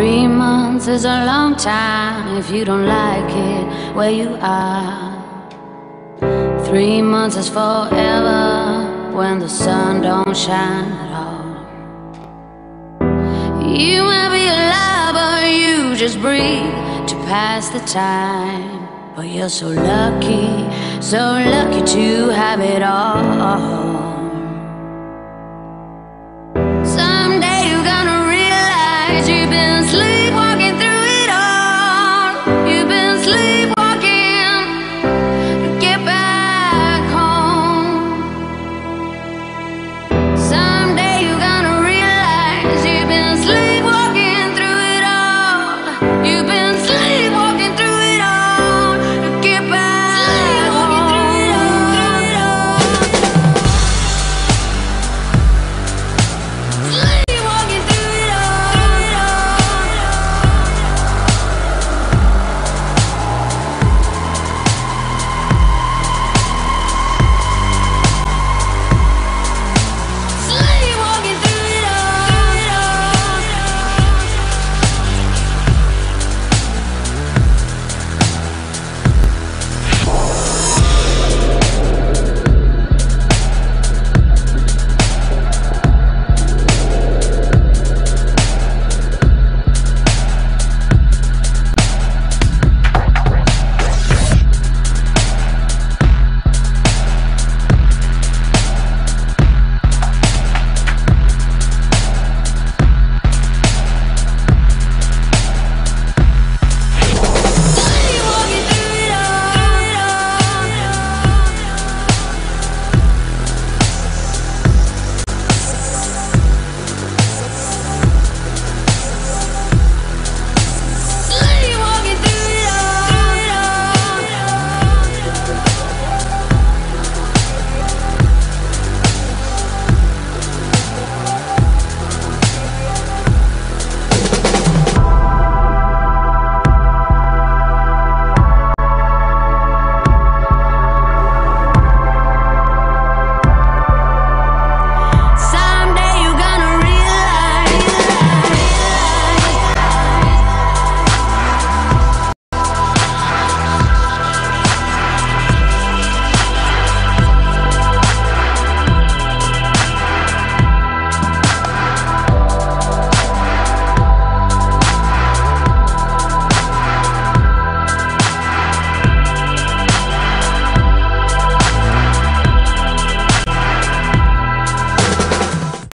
3 months is a long time if you don't like it where you are. 3 months is forever when the sun don't shine at all. You might be alive, but you just breathe to pass the time. But you're so lucky to have it all.